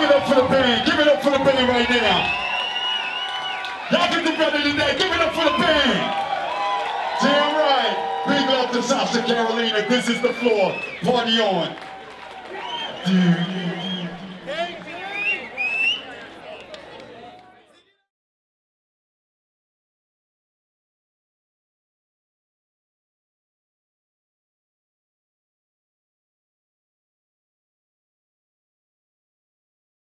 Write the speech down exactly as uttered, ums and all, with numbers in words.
Give it up for the band. Give it up for the band right now. Y'all get the better today. Give it up for the band. Damn right. Big love to South Carolina. This is the floor. Party on. Dude.